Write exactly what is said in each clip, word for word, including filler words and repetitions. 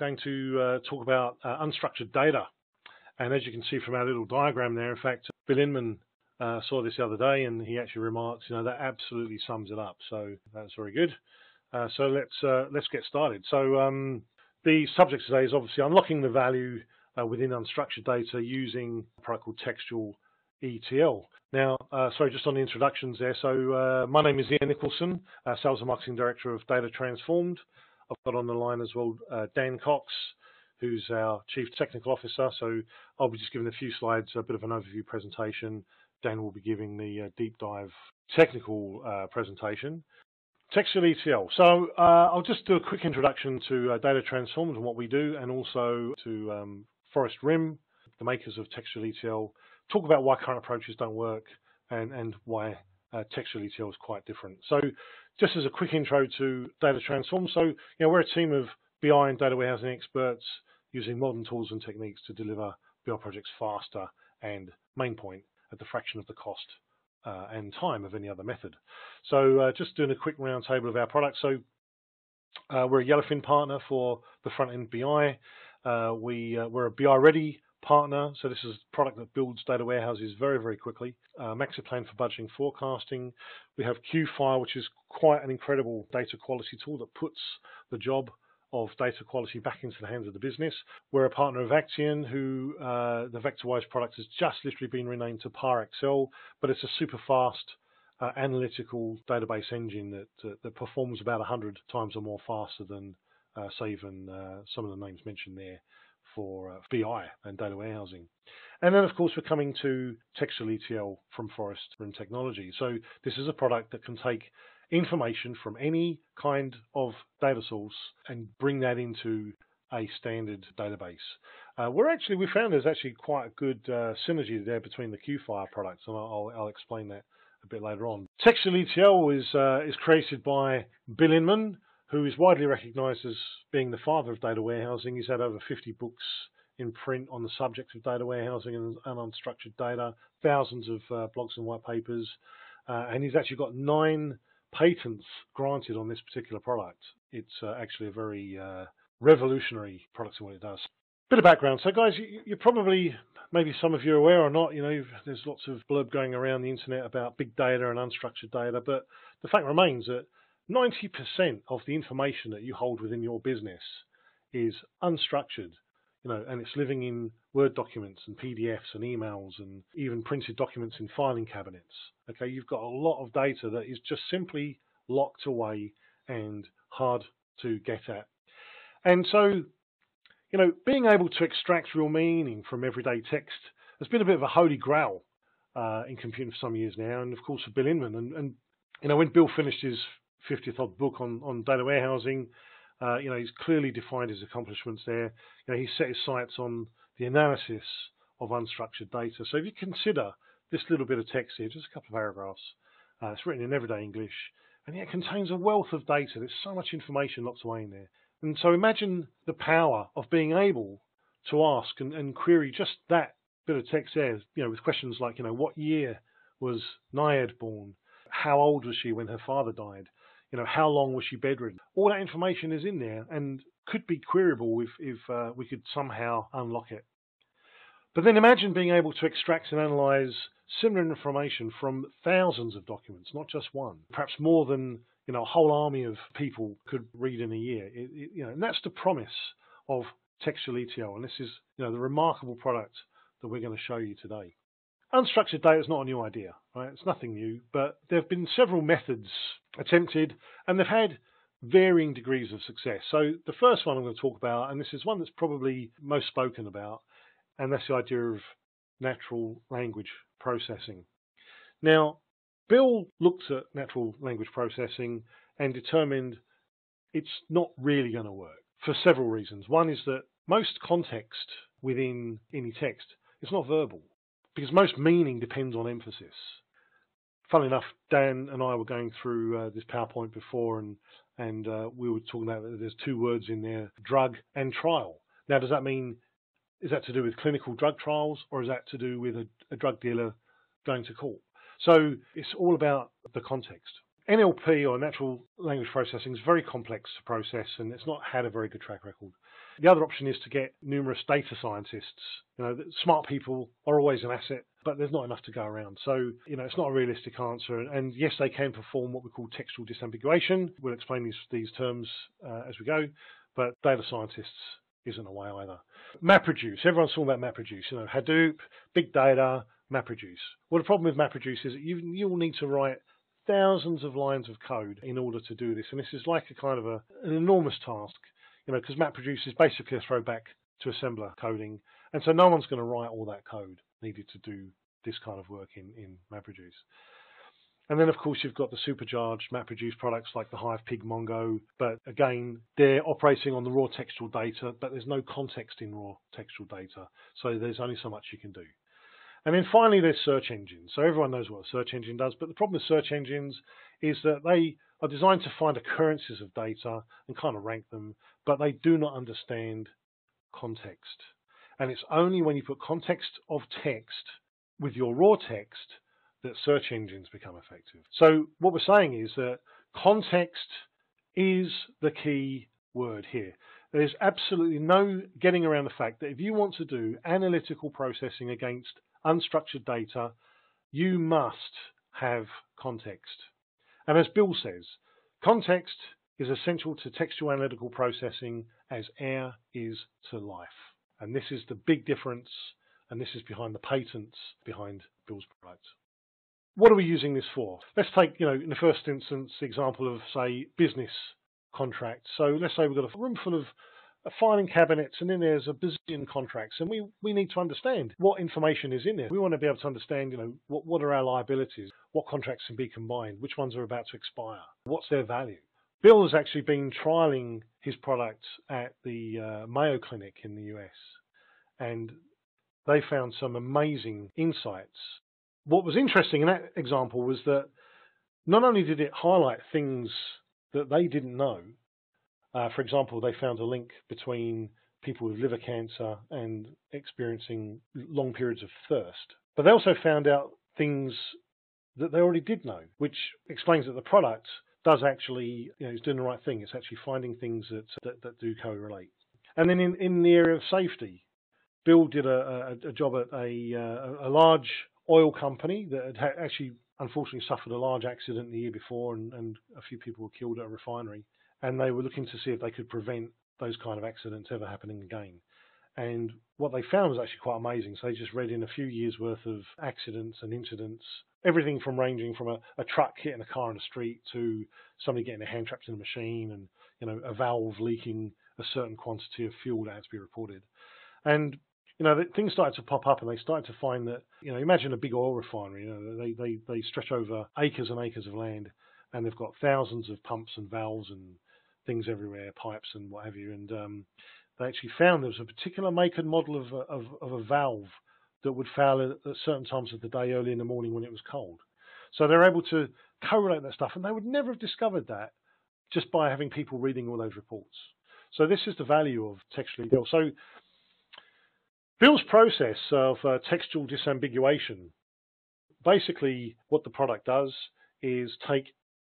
now going to uh, talk about uh, unstructured data. And as you can see from our little diagram there, in fact, Bill Inmon uh, saw this the other day, and he actually remarked, you know, that absolutely sums it up. So that's very good. Uh, so let's uh, let's get started. So um, the subject today is obviously unlocking the value uh, within unstructured data using a product called Textual E T L. Now, uh, sorry, just on the introductions there. So uh, my name is Ian Nicholson, uh, Sales and Marketing Director of Data Transformed. I've got on the line as well uh, Dan Cox, who's our Chief Technical Officer. So I'll be just giving a few slides, a bit of an overview presentation. Dan will be giving the uh, deep dive technical uh, presentation. Textual E T L. So uh, I'll just do a quick introduction to uh, Data Transformed and what we do, and also to um, Forest Rim, the makers of Textual E T L. Talk about why current approaches don't work, and, and why uh, Textual E T L is quite different. So just as a quick intro to Data Transformed. So you know, we're a team of B I and data warehousing experts using modern tools and techniques to deliver B I projects faster and, main point, at the fraction of the cost uh, and time of any other method. So uh, just doing a quick round table of our products. So uh, we're a Yellowfin partner for the front-end B I. Uh, we, uh, we're a B I Ready partner. So this is a product that builds data warehouses very, very quickly. Uh, MaxiPlan for budgeting forecasting. We have QFile, which is quite an incredible data quality tool that puts the job of data quality back into the hands of the business. We're a partner of Actian, who uh, the VectorWise product has just literally been renamed to ParXL, but it's a super fast uh, analytical database engine that, uh, that performs about one hundred times or more faster than, uh, say, even uh, some of the names mentioned there for uh, B I and data warehousing. And then, of course, we're coming to Textual E T L from Forest Rim Technology. So this is a product that can take information from any kind of data source and bring that into a standard database. Uh, we're actually, we found there's actually quite a good uh, synergy there between the QFile products, and I'll, I'll explain that a bit later on. Textual E T L is, uh, is created by Bill Inmon, who is widely recognized as being the father of data warehousing. He's had over fifty books in print on the subject of data warehousing and, and unstructured data, thousands of uh, blogs and white papers, uh, and he's actually got nine patents granted on this particular product. It's uh, actually a very uh, revolutionary product in what it does. Bit of background. So guys, you, you're probably, maybe some of you are aware or not, you know, you've, there's lots of blurb going around the internet about big data and unstructured data, but the fact remains that ninety percent of the information that you hold within your business is unstructured, you know, and it's living in Word documents and P D Fs and emails and even printed documents in filing cabinets. Okay, you've got a lot of data that is just simply locked away and hard to get at. And so, you know, being able to extract real meaning from everyday text has been a bit of a holy grail uh, in computing for some years now, and of course for Bill Inmon. And, and you know, when Bill finished his fiftieth odd book on, on data warehousing, uh, you know, he's clearly defined his accomplishments there. You know, he set his sights on the analysis of unstructured data. So if you consider this little bit of text here, just a couple of paragraphs, uh, it's written in everyday English, and yet it contains a wealth of data. There's so much information locked away in there. And so imagine the power of being able to ask and, and query just that bit of text there, you know, with questions like, you know, what year was Nyad born? How old was she when her father died? You know, how long was she bedridden? All that information is in there and could be queryable if, if uh, we could somehow unlock it. But then imagine being able to extract and analyze similar information from thousands of documents, not just one, perhaps more than, you know, a whole army of people could read in a year. It, it, you know, and that's the promise of Textual E T L, and this is, you know, the remarkable product that we're going to show you today. Unstructured data is not a new idea, right? It's nothing new, but there have been several methods attempted, and they've had varying degrees of success. So the first one I'm going to talk about, and this is one that's probably most spoken about, and that's the idea of natural language processing. Now, Bill looked at natural language processing and determined it's not really going to work for several reasons. One is that most context within any text is not verbal, because most meaning depends on emphasis. Funnily enough, Dan and I were going through uh, this PowerPoint before, and, and uh, we were talking about that there's two words in there, drug and trial. Now, does that mean, is that to do with clinical drug trials, or is that to do with a, a drug dealer going to court? So it's all about the context. N L P, or natural language processing, is a very complex process, and it's not had a very good track record. The other option is to get numerous data scientists. You know, smart people are always an asset, but there's not enough to go around. So, you know, it's not a realistic answer. And yes, they can perform what we call textual disambiguation. We'll explain these, these terms uh, as we go, but data scientists isn't a way either. MapReduce. Everyone's talking about MapReduce. You know, Hadoop, big data, MapReduce. Well, the problem with MapReduce is that you, you'll need to write thousands of lines of code in order to do this. And this is like a kind of a, an enormous task, you know, because MapReduce is basically a throwback to assembler coding. And so no one's going to write all that code needed to do this kind of work in, in MapReduce. And then, of course, you've got the supercharged MapReduce products like the HivePig, Mongo. But again, they're operating on the raw textual data, but there's no context in raw textual data. So there's only so much you can do. And then finally, there's search engines. So everyone knows what a search engine does, but the problem with search engines is that they are designed to find occurrences of data and kind of rank them, but they do not understand context. And it's only when you put context of text with your raw text that search engines become effective. So what we're saying is that context is the key word here. There's absolutely no getting around the fact that if you want to do analytical processing against unstructured data, you must have context. And as Bill says, context is essential to textual analytical processing as air is to life. And this is the big difference, and this is behind the patents behind Bill's product. What are we using this for? Let's take, you know, in the first instance, the example of, say, business contracts. So let's say we've got a room full of filing cabinets, and then there's a bazillion contracts, and we, we need to understand what information is in there. We want to be able to understand, you know, what, what are our liabilities, what contracts can be combined, which ones are about to expire, what's their value. Bill has actually been trialing his product at the uh, Mayo Clinic in the U S, and they found some amazing insights. What was interesting in that example was that not only did it highlight things that they didn't know. Uh, for example, they found a link between people with liver cancer and experiencing long periods of thirst. But they also found out things that they already did know, which explains that the product does actually, you know, it's doing the right thing. It's actually finding things that, that, that do correlate. And then in, in the area of safety, Bill did a, a, a job at a, a, a large oil company that had ha actually unfortunately suffered a large accident the year before, and, and a few people were killed at a refinery. And they were looking to see if they could prevent those kind of accidents ever happening again. And what they found was actually quite amazing. So they just read in a few years' worth of accidents and incidents, everything from ranging from a, a truck hitting a car in the street to somebody getting a hand trapped in a machine, and, you know, a valve leaking a certain quantity of fuel that had to be reported. And, you know, things started to pop up, and they started to find that, you know, imagine a big oil refinery. You know, they, they, they stretch over acres and acres of land, and they've got thousands of pumps and valves and things everywhere, pipes and what have you. And um, they actually found there was a particular make and model of a, of, of a valve that would fail at, at certain times of the day, early in the morning when it was cold. So they're able to correlate that stuff, and they would never have discovered that just by having people reading all those reports. So this is the value of textual E T L. So Bill's process of uh, textual disambiguation, basically what the product does is take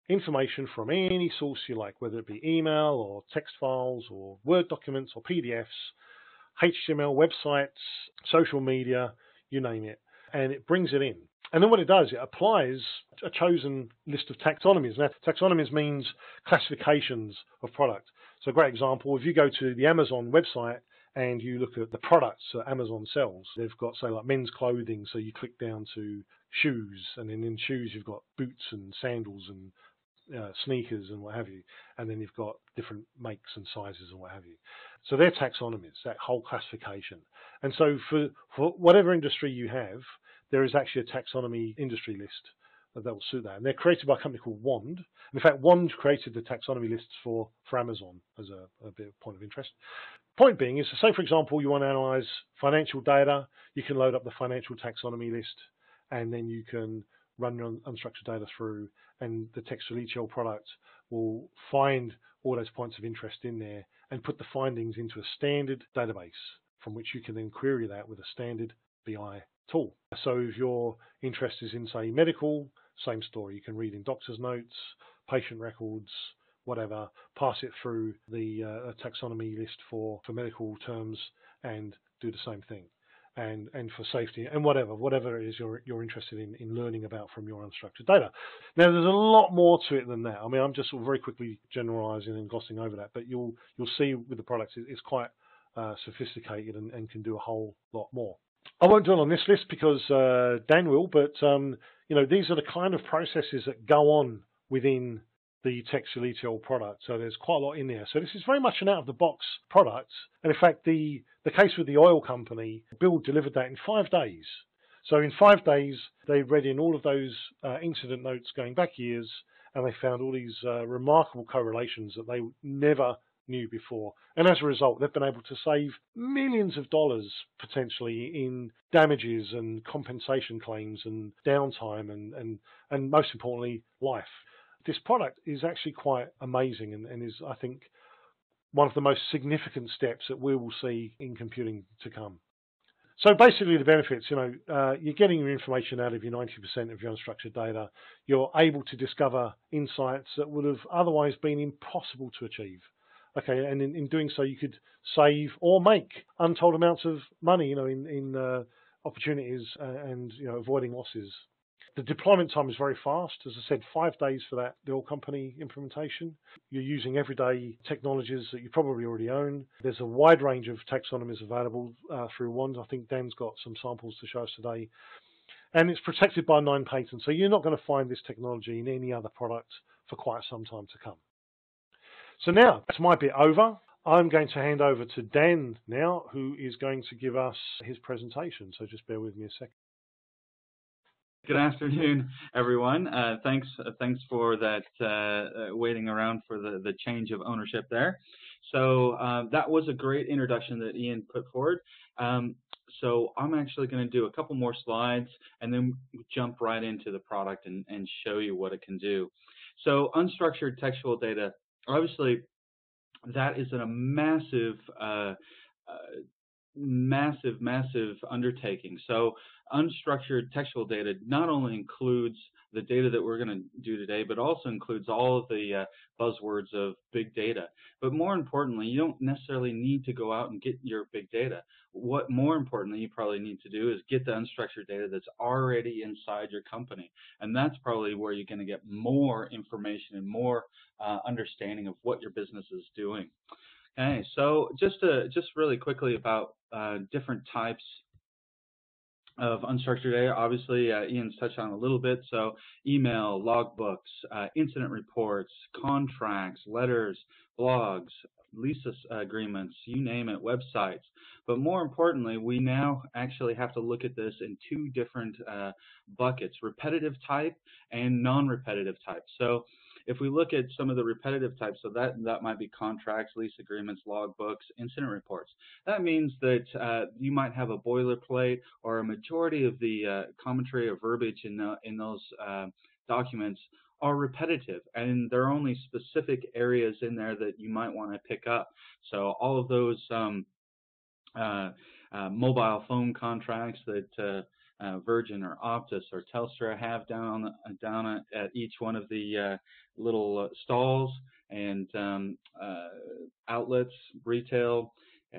information from any source you like, whether it be email or text files or Word documents or P D Fs, H T M L, websites, social media, you name it, and it brings it in. And then what it does, it applies a chosen list of taxonomies. Now, taxonomies means classifications of product. So a great example, if you go to the Amazon website and you look at the products that Amazon sells, they've got, say, like men's clothing, so you click down to shoes, and then in shoes you've got boots and sandals and Uh, sneakers and what have you, and then you've got different makes and sizes and what have you. So they're taxonomies, that whole classification. And so for, for whatever industry you have, there is actually a taxonomy industry list that will suit that. And they're created by a company called WAND. In fact, WAND created the taxonomy lists for, for Amazon as a, a bit of point of interest. Point being is, say, for example, you want to analyze financial data, you can load up the financial taxonomy list, and then you can run your unstructured data through, and the textual E T L product will find all those points of interest in there and put the findings into a standard database from which you can then query that with a standard B I tool. So if your interest is in, say, medical, same story. You can read in doctor's notes, patient records, whatever, pass it through the uh, taxonomy list for, for medical terms, and do the same thing. And, and for safety and whatever, whatever it is you're, you're interested in, in learning about from your unstructured data. Now, there's a lot more to it than that. I mean, I'm just sort of very quickly generalizing and glossing over that, but you'll, you'll see with the products it's quite uh, sophisticated and, and can do a whole lot more. I won't dwell on this list because uh, Dan will, but um, you know, these are the kind of processes that go on within the Textual E T L product, so there's quite a lot in there. So this is very much an out-of-the-box product, and in fact, the the case with the oil company, Bill delivered that in five days. So in five days, they read in all of those uh, incident notes going back years, and they found all these uh, remarkable correlations that they never knew before. And as a result, they've been able to save millions of dollars potentially in damages and compensation claims and downtime and and and most importantly, life. This product is actually quite amazing and, and is, I think, one of the most significant steps that we will see in computing to come. So basically the benefits, you know, uh, you're getting your information out of your ninety percent of your unstructured data. You're able to discover insights that would have otherwise been impossible to achieve. Okay, and in, in doing so, you could save or make untold amounts of money, you know, in, in uh, opportunities and, you know, avoiding losses. The deployment time is very fast. As I said, five days for that, the oil company implementation. You're using everyday technologies that you probably already own. There's a wide range of taxonomies available uh, through WAND. I think Dan's got some samples to show us today. And it's protected by nine patents. So you're not going to find this technology in any other product for quite some time to come. So now, that's my bit over. I'm going to hand over to Dan now, who is going to give us his presentation. So just bear with me a second. Good afternoon, everyone. Uh, thanks, uh, thanks for that. Uh, uh, waiting around for the the change of ownership there. So uh, that was a great introduction that Ian put forward. Um, so I'm actually going to do a couple more slides and then jump right into the product and and show you what it can do. So unstructured textual data, obviously, that is a massive. Uh, uh, massive, massive undertaking. So unstructured textual data not only includes the data that we're going to do today, but also includes all of the uh, buzzwords of big data. But more importantly, you don't necessarily need to go out and get your big data. What more importantly you probably need to do is get the unstructured data that's already inside your company. And that's probably where you're going to get more information and more uh, understanding of what your business is doing. Okay, so just to, just really quickly about uh, different types of unstructured data. Obviously, uh, Ian's touched on a little bit. So email, logbooks, uh, incident reports, contracts, letters, blogs, lease agreements, you name it, websites. But more importantly, we now actually have to look at this in two different uh, buckets, repetitive type and non-repetitive type. So if we look at some of the repetitive types, so that, that might be contracts, lease agreements, logbooks, incident reports. That means that uh, you might have a boilerplate or a majority of the uh, commentary or verbiage in, the, in those uh, documents are repetitive, and there are only specific areas in there that you might want to pick up. So all of those um, uh, uh, mobile phone contracts that uh, uh, Virgin or Optus or Telstra have down on the, down at each one of the uh, little stalls and um, uh, outlets, retail, uh,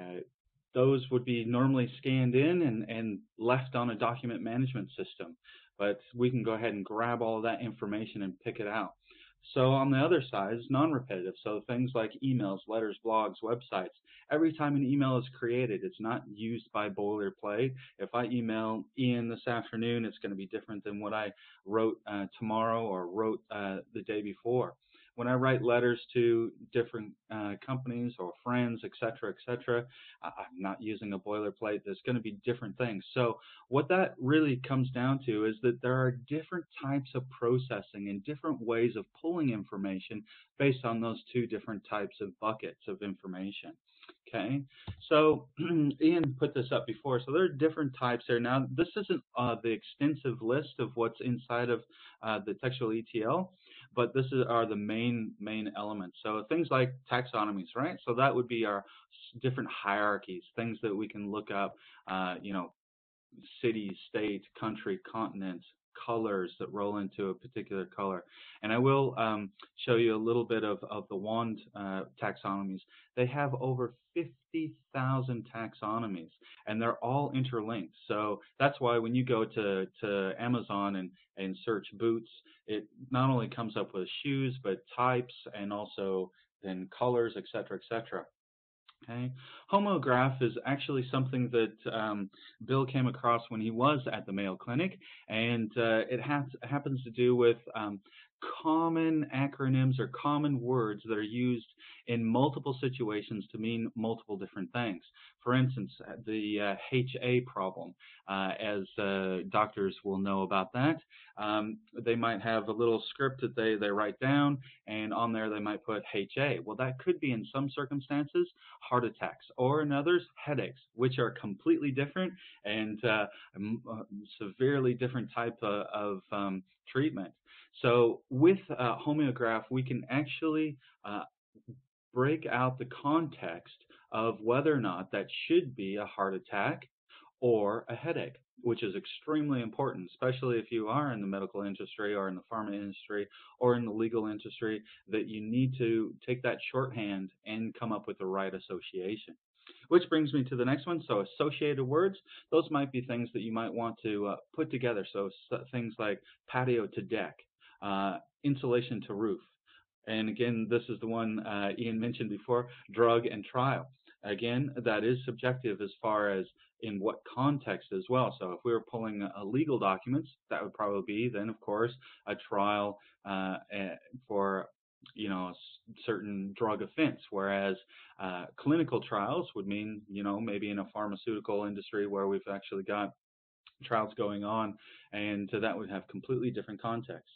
those would be normally scanned in and, and left on a document management system. But we can go ahead and grab all of that information and pick it out. So on the other side is non-repetitive. So things like emails, letters, blogs, websites. Every time an email is created, it's not used by boilerplate. If I email Ian this afternoon, it's going to be different than what I wrote uh, tomorrow or wrote uh, the day before. When I write letters to different uh, companies or friends, et cetera, et cetera, I'm not using a boilerplate. There's going to be different things. So what that really comes down to is that there are different types of processing and different ways of pulling information based on those two different types of buckets of information. Okay, so Ian put this up before. So there are different types there. Now, this isn't uh, the extensive list of what's inside of uh, the textual E T L, but this is, are the main main elements. So things like taxonomies, right? So that would be our different hierarchies, things that we can look up, uh, you know, city, state, country, continent, colors that roll into a particular color. And I will um, show you a little bit of, of the WAND uh, taxonomies. They have over fifty thousand taxonomies, and they're all interlinked. So that's why when you go to, to Amazon and, and search boots, it not only comes up with shoes, but types and also then colors, et cetera, et cetera. Okay. Homograph is actually something that um, Bill came across when he was at the Mayo Clinic, and uh, it has, happens to do with um, common acronyms or common words that are used in multiple situations to mean multiple different things. For instance, the uh, H A problem, uh, as uh, doctors will know about that. Um, they might have a little script that they, they write down, and on there they might put H A. Well, that could be in some circumstances heart attacks, or in others headaches, which are completely different and uh, severely different type of, of um, treatment. So with uh, Homeograph, we can actually uh, break out the context of whether or not that should be a heart attack or a headache, which is extremely important, especially if you are in the medical industry or in the pharma industry or in the legal industry, that you need to take that shorthand and come up with the right association. Which brings me to the next one. So associated words, those might be things that you might want to uh, put together. So, so things like patio to deck, uh, insulation to roof. And again, this is the one uh, Ian mentioned before, drug and trial. Again, that is subjective as far as in what context as well. So if we were pulling a legal documents, that would probably be then, of course, a trial uh, for, you know, a certain drug offense, whereas uh, clinical trials would mean, you know, maybe in a pharmaceutical industry where we've actually got trials going on, and so that would have completely different contexts.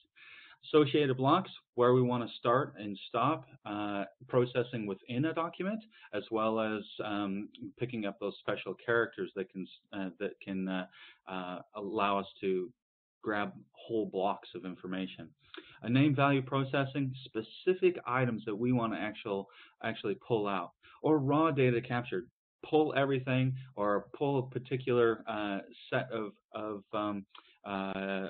Associated blocks, where we want to start and stop uh, processing within a document, as well as um, picking up those special characters that can uh, that can uh, uh, allow us to grab whole blocks of information. A name value processing, specific items that we want to actual, actually pull out, or raw data captured, pull everything or pull a particular uh, set of, of um, uh,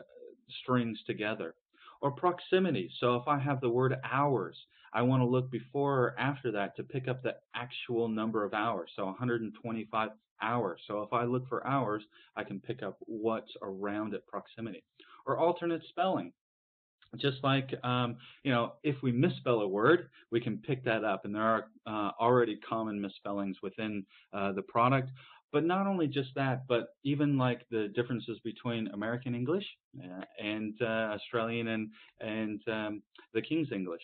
strings together. Or proximity, so if I have the word hours, I want to look before or after that to pick up the actual number of hours, so one hundred twenty-five hours. So if I look for hours, I can pick up what's around at proximity. Or alternate spelling. Just like, um, you know, if we misspell a word, we can pick that up, and there are uh, already common misspellings within uh, the product. But not only just that, but even like the differences between American English and uh, Australian and, and um, the King's English.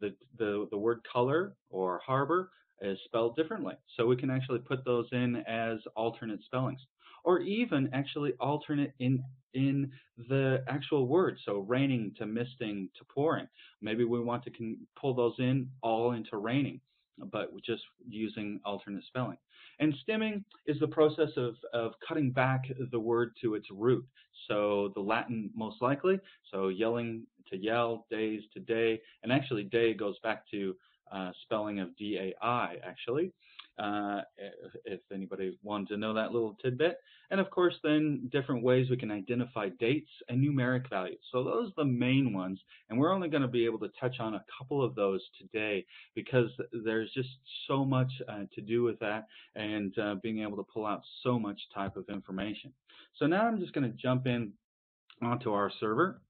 The, the, the word color or harbor is spelled differently. So we can actually put those in as alternate spellings, or even actually alternate in in the actual word. So raining to misting to pouring. Maybe we want to can pull those in all into raining, but just using alternate spelling. And stemming is the process of, of cutting back the word to its root. So the Latin most likely, so yelling to yell, days to day, and actually day goes back to uh, spelling of D A I actually, uh, if anybody wanted to know that little tidbit. And of course then different ways we can identify dates and numeric values. So those are the main ones, and we're only going to be able to touch on a couple of those today because there's just so much uh, to do with that, and uh, being able to pull out so much type of information. So now I'm just going to jump in onto our server.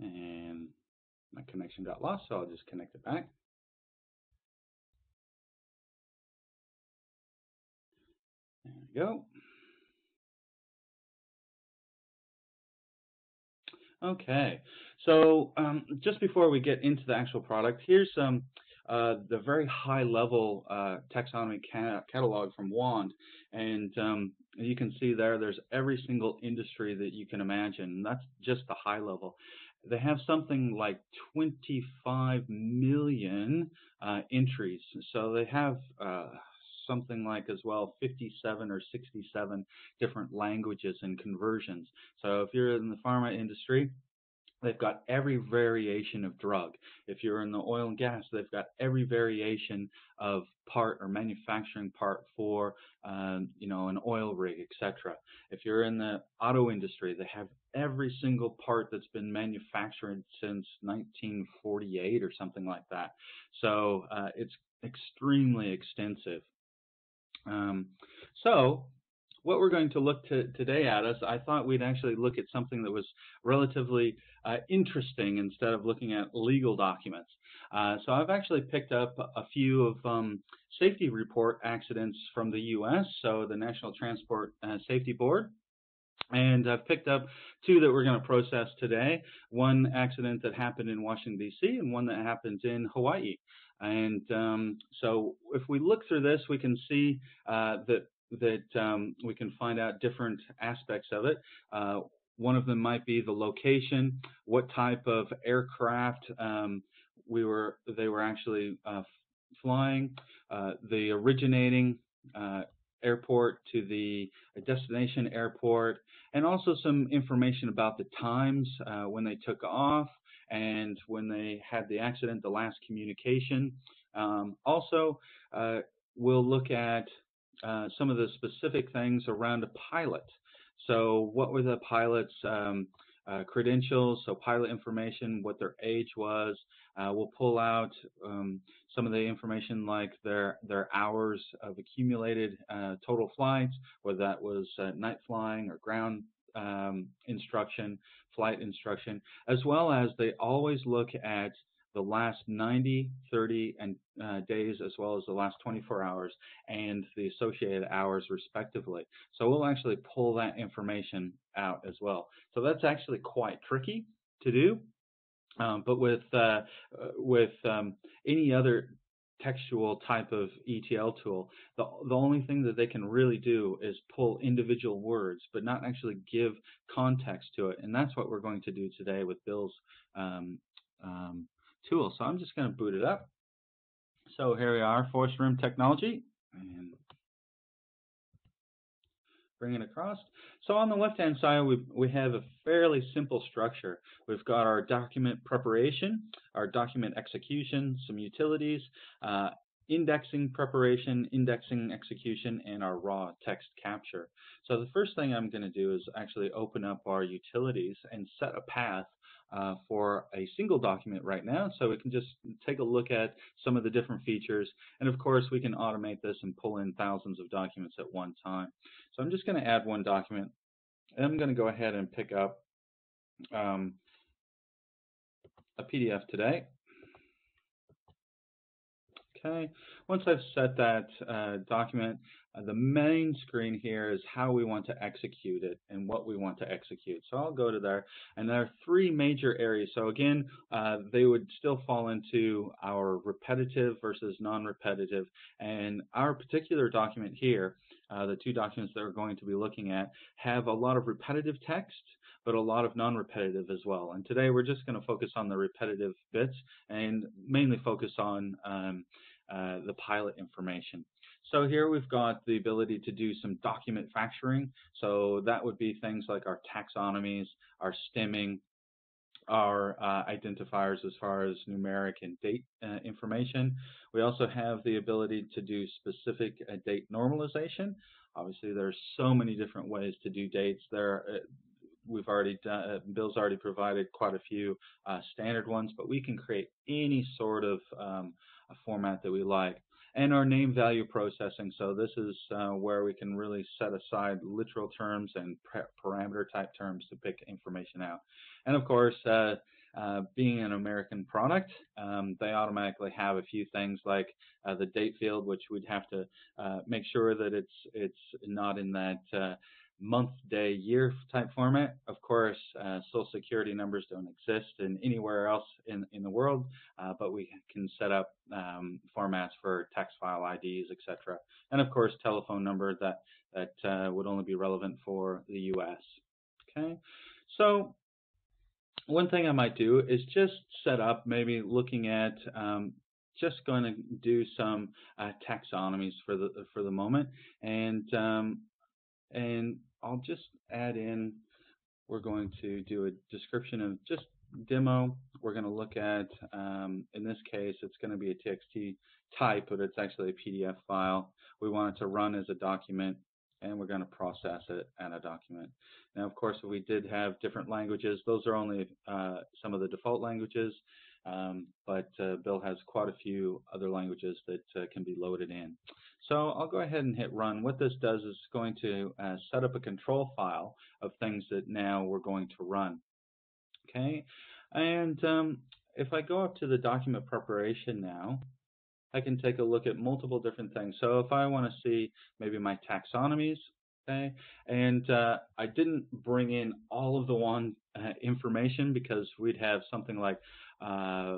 And my connection got lost, so I'll just connect it back. There we go. Okay, so um, just before we get into the actual product, here's some uh, the very high level uh, taxonomy cat catalog from WAND, and um, you can see there there's every single industry that you can imagine, and that's just the high level. They have something like twenty-five million uh, entries, so they have uh, something like as well fifty-seven or sixty-seven different languages and conversions. So if you're in the pharma industry, they've got every variation of drug. If you're in the oil and gas, they've got every variation of part or manufacturing part for, um, you know, an oil rig, et cetera. If you're in the auto industry, they have every single part that's been manufactured since nineteen forty-eight or something like that. So uh, it's extremely extensive. Um, so what we're going to look to today at is, I thought we'd actually look at something that was relatively uh, interesting instead of looking at legal documents. Uh, so I've actually picked up a few of um, safety report accidents from the U S, so the National Transport uh, Safety Board. And I've picked up two that we're going to process today, one accident that happened in Washington, D C, and one that happens in Hawaii. And um, so if we look through this, we can see uh, that, that um, we can find out different aspects of it. Uh, one of them might be the location, what type of aircraft um, we were, they were actually uh, flying, uh, the originating uh, airport to the destination airport, and also some information about the times uh, when they took off and when they had the accident, the last communication. Um, also, uh, we'll look at uh, some of the specific things around a pilot. So what were the pilot's um, uh, credentials, so pilot information, what their age was. Uh, we'll pull out um, some of the information like their their hours of accumulated uh, total flights, whether that was uh, night flying or ground um, instruction, flight instruction, as well as they always look at the last ninety, thirty and uh, days, as well as the last twenty-four hours and the associated hours respectively. So we'll actually pull that information out as well. So that's actually quite tricky to do. Um, but with uh, with um, any other textual type of E T L tool, the, the only thing that they can really do is pull individual words, but not actually give context to it. And that's what we're going to do today with Bill's um, um, tool. So I'm just going to boot it up. So here we are, Forest Rim Technology, and bring it across. So on the left-hand side, we, we have a fairly simple structure. We've got our document preparation, our document execution, some utilities, uh, indexing preparation, indexing execution, and our raw text capture. So the first thing I'm going to do is actually open up our utilities and set a path Uh, for a single document right now, so we can just take a look at some of the different features, and of course we can automate this and pull in thousands of documents at one time. So I'm just going to add one document, and I'm going to go ahead and pick up um, a P D F today. Okay, once I've set that uh, document, uh, the main screen here is how we want to execute it and what we want to execute. So I'll go to there, and there are three major areas. So again, uh, they would still fall into our repetitive versus non-repetitive, and our particular document here, uh, the two documents that we're going to be looking at, have a lot of repetitive text, but a lot of non-repetitive as well. And today we're just going to focus on the repetitive bits and mainly focus on um, uh, the pilot information. So here we've got the ability to do some document factoring. So that would be things like our taxonomies, our stemming, our uh, identifiers as far as numeric and date uh, information. We also have the ability to do specific uh, date normalization. Obviously, there's so many different ways to do dates. There, uh, We've already done, Bill's already provided quite a few uh, standard ones, but we can create any sort of um, a format that we like. And our name value processing, so this is uh, where we can really set aside literal terms and parameter type terms to pick information out. And of course, uh, uh, being an American product, um, they automatically have a few things like uh, the date field, which we'd have to uh, make sure that it's, it's not in that uh, month, day, year type format. Of course, uh, social security numbers don't exist in anywhere else in, in the world, uh, but we can set up um, formats for text file I Ds, et cetera. And of course, telephone number that, that uh, would only be relevant for the U S. Okay, so one thing I might do is just set up maybe looking at um, just going to do some uh, taxonomies for the, for the moment. And um, And I'll just add in, we're going to do a description of just demo, we're going to look at, um, in this case, it's going to be a T X T type, but it's actually a P D F file. We want it to run as a document, and we're going to process it as a document. Now, of course, we did have different languages. Those are only uh, some of the default languages, um, but uh, Bill has quite a few other languages that uh, can be loaded in. So I'll go ahead and hit run. What this does is it's going to uh, set up a control file of things that now we're going to run. Okay, and um, if I go up to the document preparation now, I can take a look at multiple different things. So if I want to see maybe my taxonomies, okay, and uh, I didn't bring in all of the WAND uh, information because we'd have something like uh,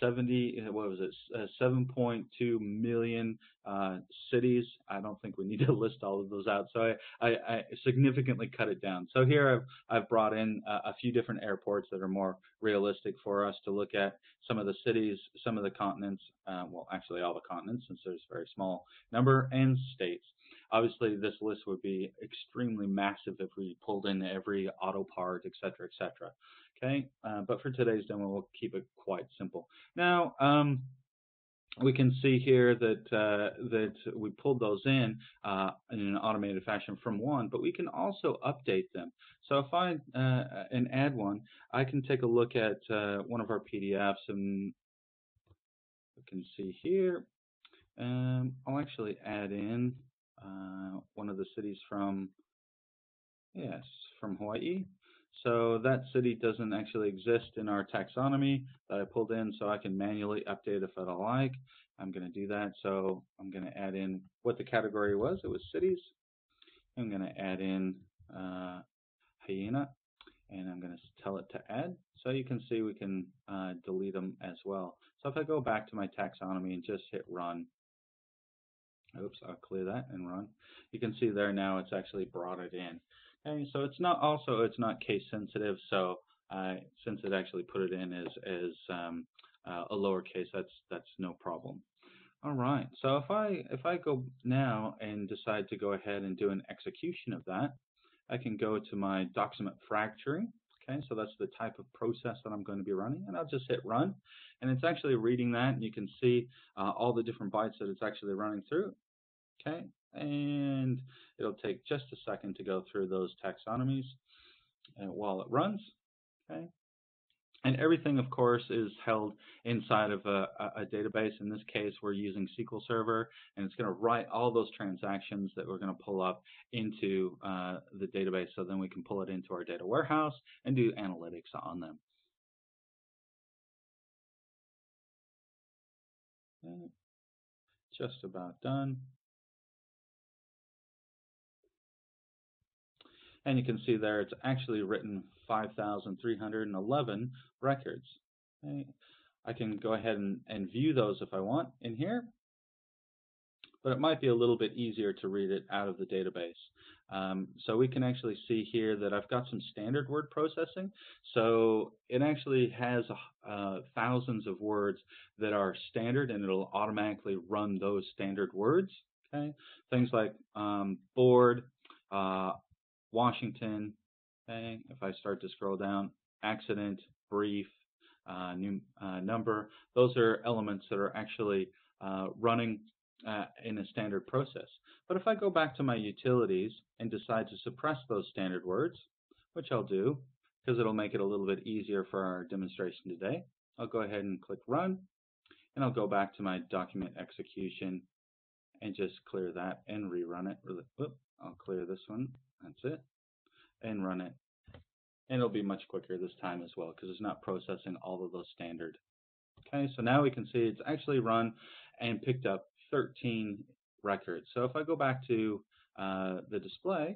seventy, what was it, uh, seven point two million uh, cities. I don't think we need to list all of those out. So I, I, I significantly cut it down. So here I've, I've brought in a, a few different airports that are more realistic for us to look at, some of the cities, some of the continents, uh, well, actually all the continents since there's a very small number, and states. Obviously, this list would be extremely massive if we pulled in every auto part, et cetera, et cetera. Okay, uh, but for today's demo, we'll keep it quite simple. Now, um, we can see here that uh, that we pulled those in uh, in an automated fashion from WAND, but we can also update them. So if I uh, and add one, I can take a look at uh, one of our P D Fs, and we can see here. Um, I'll actually add in uh, one of the cities from yes from Hawaii. So that city doesn't actually exist in our taxonomy that I pulled in, so I can manually update if I like. I'm going to do that. So I'm going to add in what the category was. It was cities. I'm going to add in uh, hyena, and I'm going to tell it to add. So you can see we can uh, delete them as well. So if I go back to my taxonomy and just hit run, oops, I'll clear that and run. You can see there now it's actually brought it in. Okay, so it's not also it's not case sensitive. So uh, since it actually put it in as as um, uh, a lowercase, that's that's no problem. All right. So if I if I go now and decide to go ahead and do an execution of that, I can go to my document fracturing. Okay, so that's the type of process that I'm going to be running, and I'll just hit run, and it's actually reading that, and you can see uh, all the different bytes that it's actually running through. Okay. And it'll take just a second to go through those taxonomies while it runs. Okay, and everything, of course, is held inside of a, a database. In this case, we're using S Q L Server, and it's going to write all those transactions that we're going to pull up into uh, the database, so then we can pull it into our data warehouse and do analytics on them. Okay. Just about done. And you can see there it's actually written five thousand three hundred eleven records. Okay. I can go ahead and, and view those if I want in here, but it might be a little bit easier to read it out of the database. Um, so we can actually see here that I've got some standard word processing. So it actually has uh, thousands of words that are standard, and it'll automatically run those standard words. Okay, things like um, board, uh, Washington, okay, if I start to scroll down, accident, brief, uh, new, uh, number, those are elements that are actually uh, running uh, in a standard process. But if I go back to my utilities and decide to suppress those standard words, which I'll do because it'll make it a little bit easier for our demonstration today, I'll go ahead and click run, and I'll go back to my document execution and just clear that and rerun it. Whoop, I'll clear this one. That's it, and run it, and it'll be much quicker this time as well because it's not processing all of those standard. Okay, so now we can see it's actually run and picked up thirteen records. So if I go back to uh, the display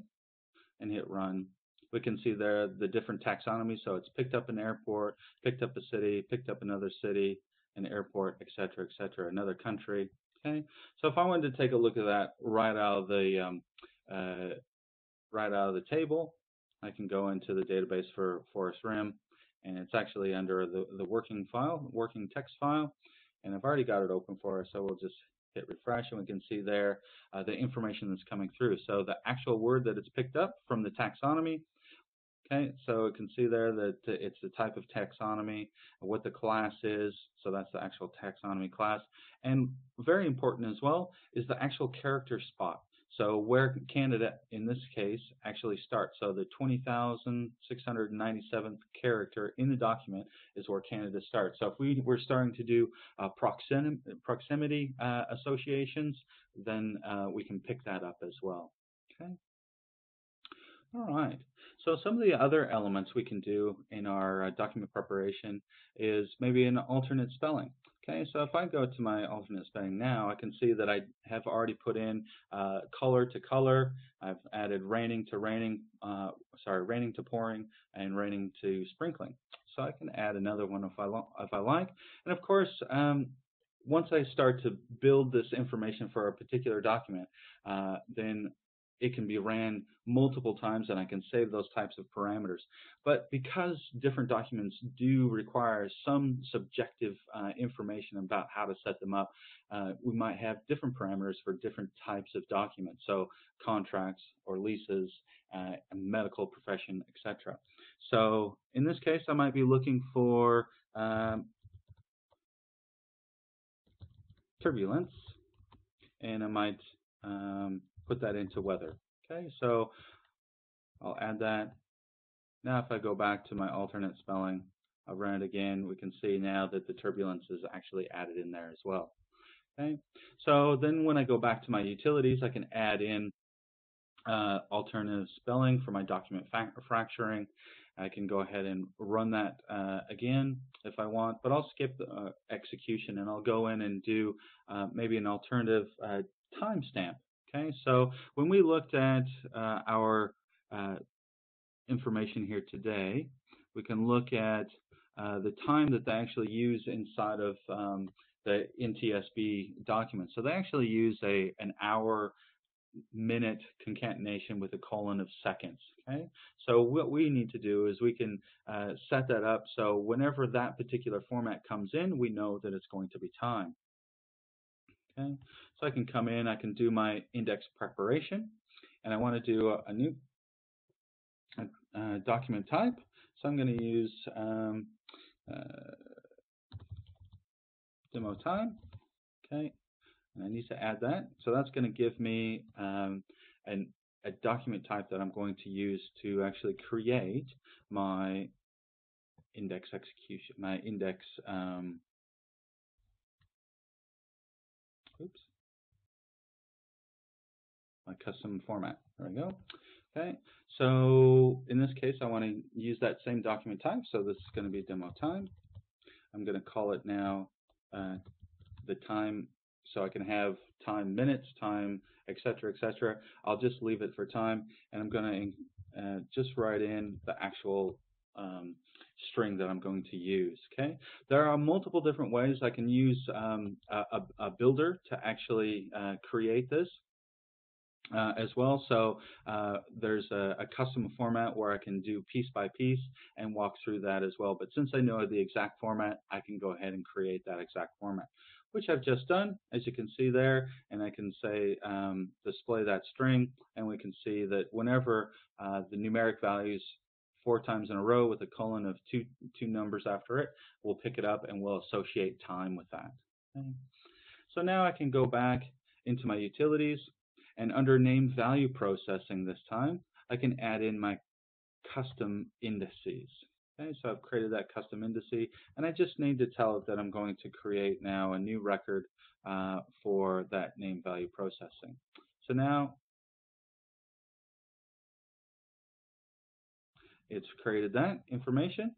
and hit run, we can see there the different taxonomies. So it's picked up an airport, picked up a city, picked up another city, an airport, et cetera, et cetera, another country. Okay, so if I wanted to take a look at that right out of the um, uh, right out of the table, I can go into the database for Forest Rim, and it's actually under the, the working file, working text file, and I've already got it open for us, so we'll just hit refresh, and we can see there uh, the information that's coming through. So the actual word that it's picked up from the taxonomy, Okay, so you can see there that it's the type of taxonomy, what the class is, so that's the actual taxonomy class. And very important as well is the actual character spot. So where candidate, in this case, actually starts. So the twenty thousand six hundred ninety-seventh character in the document is where candidate starts. So if we were starting to do uh, proxim proximity uh, associations, then uh, we can pick that up as well. Okay. All right. So some of the other elements we can do in our uh, document preparation is maybe an alternate spelling. Okay, so if I go to my alternate spelling now, I can see that I have already put in uh, color to color. I've added raining to raining, uh, sorry, raining to pouring, and raining to sprinkling. So I can add another one if I if I like. And of course, um, once I start to build this information for a particular document, uh, then it can be ran multiple times, and I can save those types of parameters. But because different documents do require some subjective uh, information about how to set them up, uh, we might have different parameters for different types of documents, so contracts or leases, uh, and medical profession, et cetera. So in this case, I might be looking for um, turbulence, and I might um, put that into weather. Okay, so I'll add that. Now if I go back to my alternate spelling, I'll run it again, we can see now that the turbulence is actually added in there as well. Okay, so then when I go back to my utilities, I can add in uh, alternative spelling for my document fracturing. I can go ahead and run that uh, again if I want, but I'll skip the uh, execution, and I'll go in and do uh, maybe an alternative uh, timestamp. Okay, so when we looked at uh, our uh, information here today, we can look at uh, the time that they actually use inside of um, the N T S B document. So they actually use a an hour minute concatenation with a colon of seconds. Okay, so what we need to do is we can uh, set that up so whenever that particular format comes in, we know that it's going to be time. Okay, so I can come in, I can do my index preparation, and I want to do a, a new uh, document type. So I'm going to use um, uh, demo time. Okay, and I need to add that. So that's going to give me um, an, a document type that I'm going to use to actually create my index execution, my index. Um, Oops, my custom format. There we go. Okay, so in this case, I want to use that same document type. So this is going to be demo time. I'm going to call it now uh, the time, so I can have time minutes, time, et cetera, et cetera. I'll just leave it for time, and I'm going to uh, just write in the actual um, string that I'm going to use. Okay, there are multiple different ways I can use um, a, a builder to actually uh, create this uh, as well. So uh, there's a, a custom format where I can do piece by piece and walk through that as well. But since I know the exact format, I can go ahead and create that exact format, which I've just done, as you can see there, and I can say um, display that string, and we can see that whenever uh, the numeric values four times in a row with a colon of two two numbers after it, we'll pick it up and we'll associate time with that. Okay. So now I can go back into my utilities, and under named value processing this time, I can add in my custom indices. Okay, so I've created that custom indice, and I just need to tell it that I'm going to create now a new record uh, for that named value processing. So now it's created that information,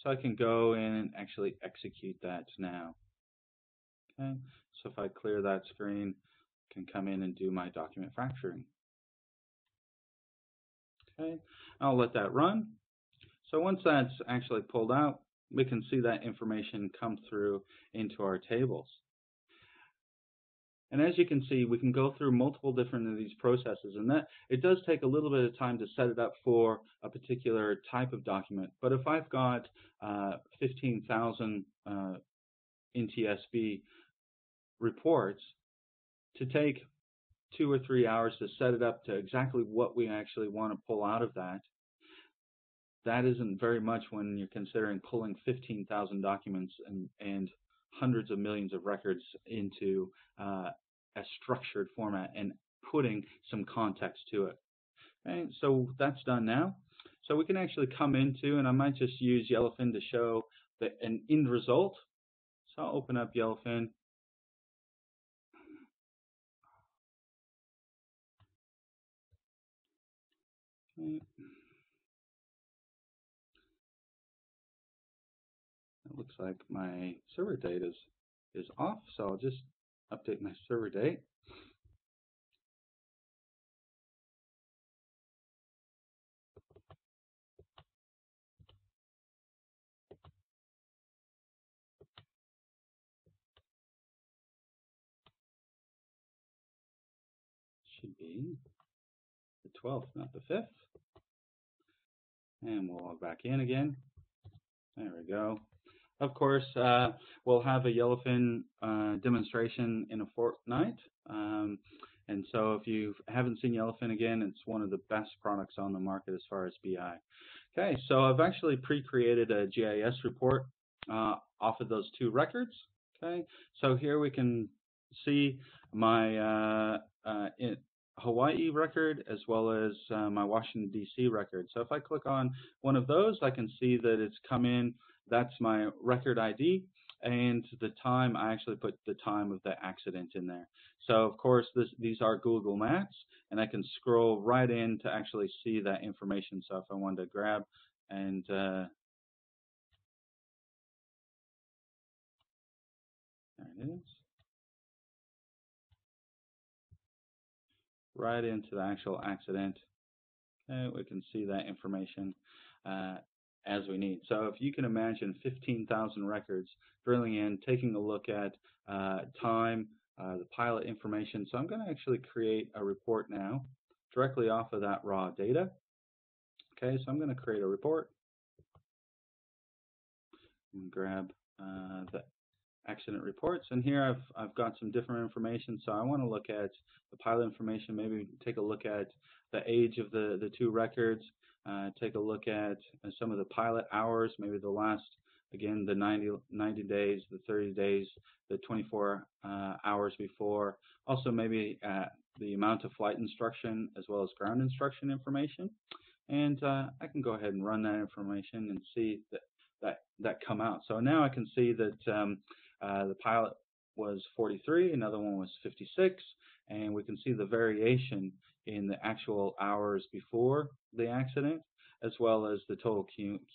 so I can go in and actually execute that now. Okay, so if I clear that screen, I can come in and do my document fracturing. Okay, I'll let that run. So once that's actually pulled out, we can see that information come through into our tables. And as you can see, we can go through multiple different of these processes, and that it does take a little bit of time to set it up for a particular type of document. But if I've got uh, fifteen thousand uh, N T S B reports, to take two or three hours to set it up to exactly what we actually want to pull out of that, that isn't very much when you're considering pulling fifteen thousand documents and, and hundreds of millions of records into uh, a structured format and putting some context to it. Right? So that's done now. So we can actually come into, and I might just use Yellowfin to show the, an end result. So I'll open up Yellowfin. Okay. It looks like my server date is, is off, so I'll just update my server date. Should be the twelfth, not the fifth. And we'll log back in again. There we go. Of course, uh, we'll have a Yellowfin uh, demonstration in a fortnight. Um, and so if you haven't seen Yellowfin again, it's one of the best products on the market as far as B I. Okay, so I've actually pre-created a G I S report uh, off of those two records. Okay, so here we can see my uh, uh, in Hawaii record as well as uh, my Washington, D C record. So if I click on one of those, I can see that it's come in. That's my record I D, and the time, I actually put the time of the accident in there. So of course, this, these are Google Maps, and I can scroll right in to actually see that information. So if I wanted to grab and uh, there it is, right into the actual accident. Okay, we can see that information uh, as we need. So if you can imagine fifteen thousand records, drilling in, taking a look at uh, time, uh, the pilot information. So I'm going to actually create a report now directly off of that raw data. Okay, so I'm going to create a report and grab uh, the accident reports. And here I've, I've got some different information. So I want to look at the pilot information, maybe take a look at the age of the, the two records. Uh, take a look at uh, some of the pilot hours, maybe the last, again, the ninety, ninety days, the thirty days, the twenty-four uh, hours before. Also, maybe uh, the amount of flight instruction as well as ground instruction information. And uh, I can go ahead and run that information and see that that, that come out. So now I can see that um, uh, the pilot was forty-three, another one was fifty-six, and we can see the variation in the actual hours before the accident, as well as the total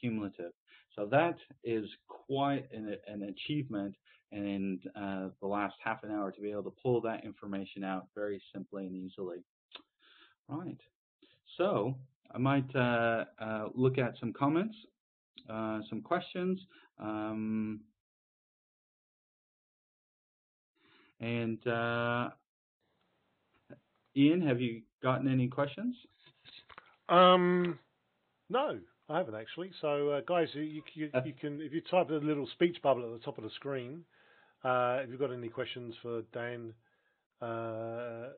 cumulative. So that is quite an, an achievement, and in uh, the last half an hour to be able to pull that information out very simply and easily. Right. So I might uh, uh, look at some comments, uh, some questions, um, and uh, Ian, have you gotten any questions? Um, no, I haven't actually. So, uh, guys, you, you, you can, if you type a little speech bubble at the top of the screen, uh, if you've got any questions for Dan uh,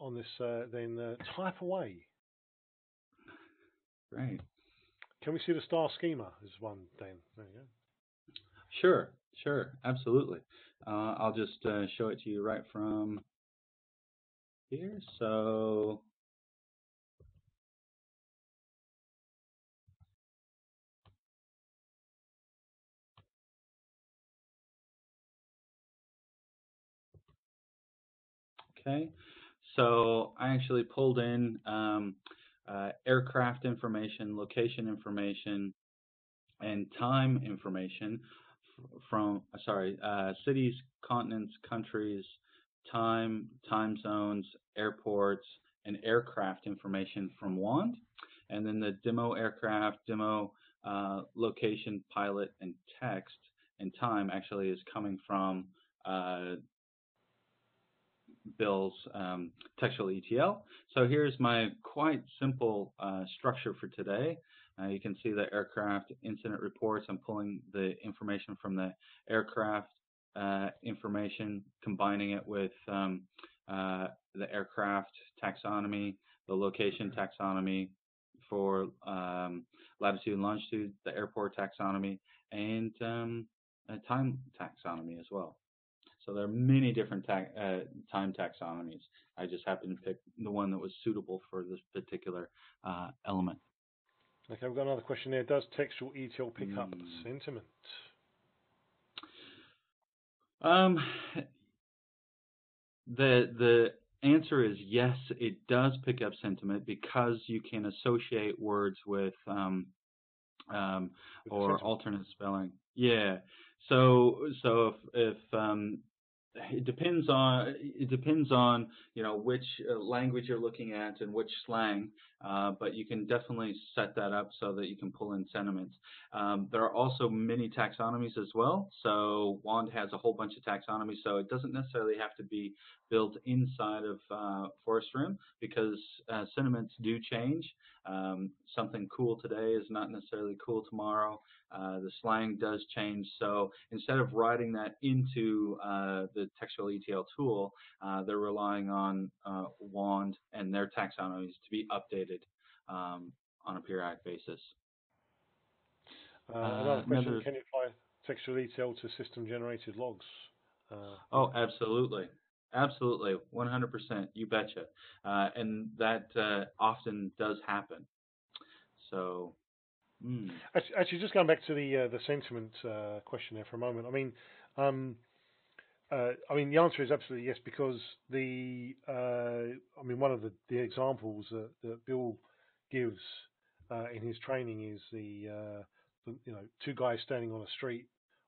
on this, uh, then uh, type away. Great. Can we see the star schema? Is one, Dan? There you go. Sure, sure, absolutely. Uh, I'll just uh, show it to you right from here. So okay, so I actually pulled in um, uh, aircraft information, location information, and time information from sorry uh, cities, continents, countries, time, time zones, airports, and aircraft information from WAND, and then the demo aircraft, demo uh, location, pilot, and text, and time actually is coming from uh, Bill's um, Textual E T L. So here's my quite simple uh, structure for today. Uh, you can see the aircraft incident reports. I'm pulling the information from the aircraft Uh, information, combining it with um, uh, the aircraft taxonomy, the location taxonomy, for um, latitude and longitude, the airport taxonomy, and um, a time taxonomy as well. So there are many different ta uh, time taxonomies. I just happened to pick the one that was suitable for this particular uh, element. Okay, we've got another question here. Does textual E T L pick mm. up sentiment? Um, the the answer is yes, it does pick up sentiment because you can associate words with um, um, with or sentiment. alternate spelling. Yeah. So so if if um, it depends on it depends on you know which language you're looking at and which slang, uh, but you can definitely set that up so that you can pull in sentiments. Um, there are also many taxonomies as well. So WAND has a whole bunch of taxonomies, so it doesn't necessarily have to be built inside of uh, Forest Rim because uh, sentiments do change. Um, something cool today is not necessarily cool tomorrow. Uh, the slang does change, so instead of writing that into uh, the textual E T L tool, uh, they're relying on uh, WAND and their taxonomies to be updated um, on a periodic basis. Uh, another uh, question, another... can you apply textual E T L to system-generated logs? Uh, oh, absolutely. Absolutely, one hundred percent, you betcha. Uh, and that uh, often does happen. So, mm. actually, actually, just going back to the uh, the sentiment uh, question there for a moment. I mean, um, uh, I mean, the answer is absolutely yes, because the uh, I mean, one of the, the examples that, that Bill gives uh, in his training is the, uh, the you know two guys standing on a street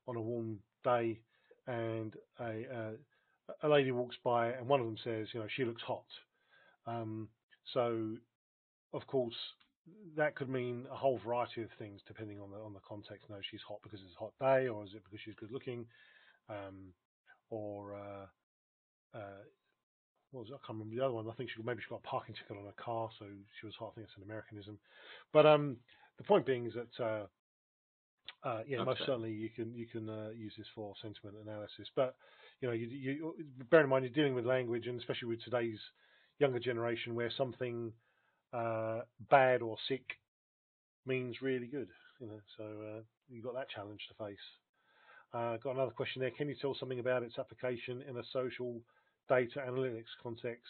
on a warm day, and a uh, a lady walks by and one of them says, you know, she looks hot. Um, so, of course, that could mean a whole variety of things depending on the on the context. No, she's hot because it's a hot day, or is it because she's good looking, um, or uh, uh, what was it? I can't remember the other one. I think she maybe she got a parking ticket on her car, so she was hot. I think it's an Americanism. But um, the point being is that uh, uh, yeah, okay. most certainly you can you can uh, use this for sentiment analysis, but. You know, you, you bear in mind you're dealing with language, and especially with today's younger generation, where something uh, bad or sick means really good. You know, so uh, you've got that challenge to face. Uh, got another question there. Can you tell something about its application in a social data analytics context?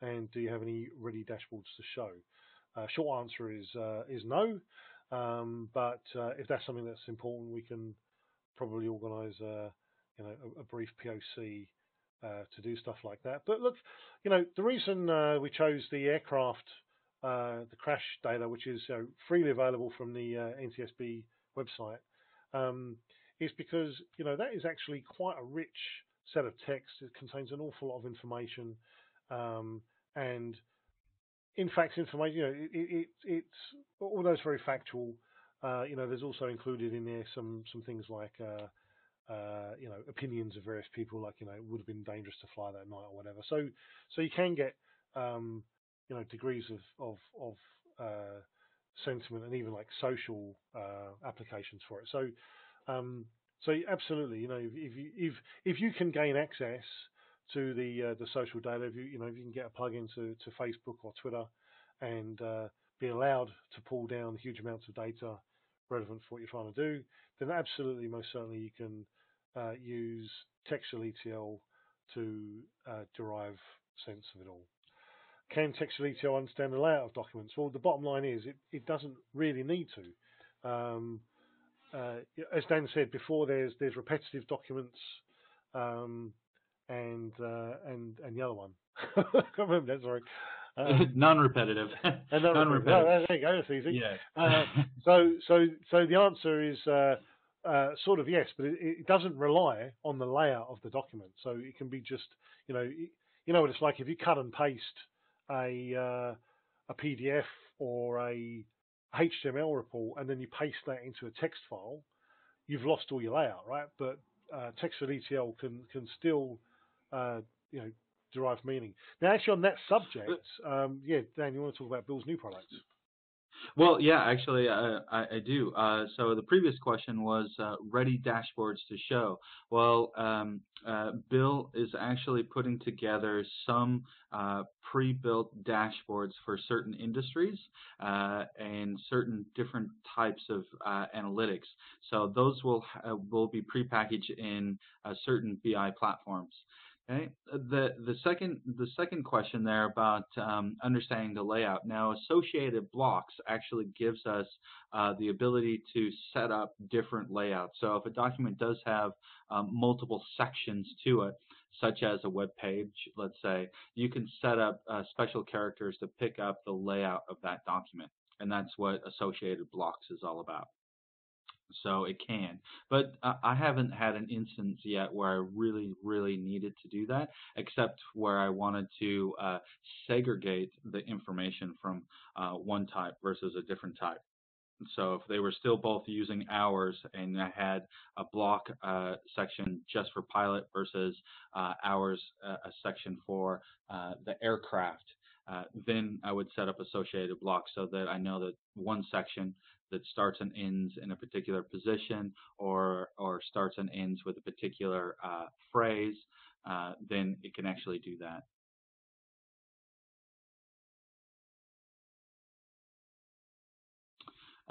And do you have any ready dashboards to show? Uh, short answer is uh, is no. Um, but uh, if that's something that's important, we can probably organise. Uh, You know, a, a brief P O C uh, to do stuff like that. But look, you know, the reason uh, we chose the aircraft, uh, the crash data, which is uh, freely available from the uh, N T S B website, um, is because you know that is actually quite a rich set of text. It contains an awful lot of information, um, and in fact, information. You know, it, it, it's although it's very factual. Uh, you know, there's also included in there some some things like. Uh, Uh, you know, opinions of various people, like, you know, it would have been dangerous to fly that night or whatever. So, so you can get, um, you know, degrees of of, of uh, sentiment and even like social uh, applications for it. So, um, so absolutely, you know, if if you, if, if you can gain access to the uh, the social data, if you you know, if you can get a plug into to Facebook or Twitter, and uh, be allowed to pull down huge amounts of data relevant for what you're trying to do, then absolutely, most certainly, you can. Uh, use textual E T L to uh, derive sense of it all. Can textual E T L understand the layout of documents? Well, the bottom line is it, it doesn't really need to. Um, uh, as Dan said before, there's there's repetitive documents um, and uh, and and the other one. I can't remember that. Sorry. Um, non-repetitive. Non-repetitive. No, there you go. That's easy. Yeah. uh, so so so the answer is. Uh, Uh, sort of yes, but it, it doesn't rely on the layout of the document, so it can be just you know you know what it's like if you cut and paste a uh, a P D F or a H T M L report and then you paste that into a text file, you've lost all your layout, right? But uh, textual E T L can can still uh, you know derive meaning. Now, actually, on that subject, um, yeah, Dan, you want to talk about Bill's new product? Well, yeah, actually, I, I, I do. Uh, so the previous question was uh, ready dashboards to show. Well, um, uh, Bill is actually putting together some uh, pre-built dashboards for certain industries uh, and certain different types of uh, analytics. So those will uh, will be prepackaged in uh, certain B I platforms. Okay. The the second the second question there about um, understanding the layout. Now, associated blocks actually gives us uh, the ability to set up different layouts. So if a document does have um, multiple sections to it, such as a web page, let's say, you can set up uh, special characters to pick up the layout of that document, and that's what associated blocks is all about. So it can, but uh, I haven't had an instance yet where I really, really needed to do that, except where I wanted to uh, segregate the information from uh, one type versus a different type. So if they were still both using hours and I had a block uh, section just for pilot versus uh, hours, uh, a section for uh, the aircraft, uh, then I would set up associated blocks so that I know that one section that starts and ends in a particular position, or or starts and ends with a particular uh, phrase, uh, then it can actually do that.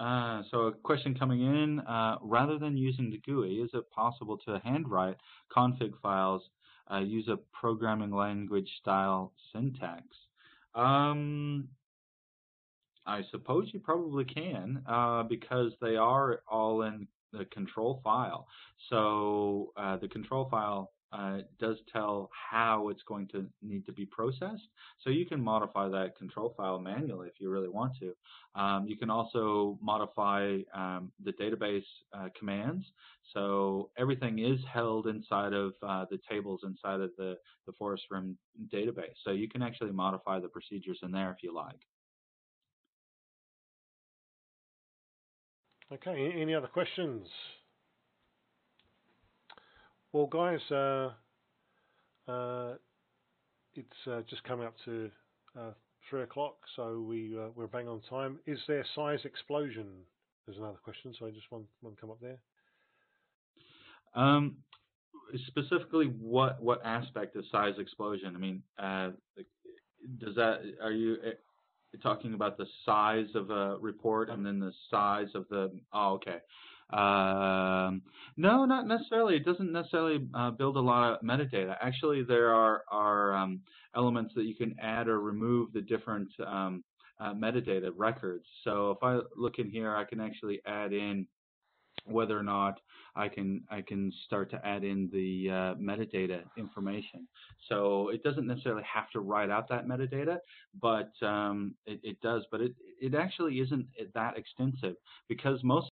Uh, so a question coming in, uh, rather than using the G U I, is it possible to handwrite config files, uh, use a programming language style syntax? Um, I suppose you probably can, uh, because they are all in the control file. So uh, the control file uh, does tell how it's going to need to be processed. So you can modify that control file manually if you really want to. Um, you can also modify um, the database uh, commands. So everything is held inside of uh, the tables inside of the, the Forest Rim database. So you can actually modify the procedures in there if you like. Okay, any other questions? Well, guys, uh, uh, it's uh, just come up to uh, three o'clock, so we, uh, we're bang on time. Is there size explosion? There's another question, so I just want one come up there. Um, specifically, what, what aspect of size explosion? I mean, uh, does that, are you... talking about the size of a report and then the size of the, oh, okay. Um, no, not necessarily. It doesn't necessarily uh, build a lot of metadata. Actually, there are, are um, elements that you can add or remove the different um, uh, metadata records. So if I look in here, I can actually add in whether or not I can I can start to add in the uh, metadata information. So it doesn't necessarily have to write out that metadata, but um, it, it does. But it, it actually isn't that extensive, because most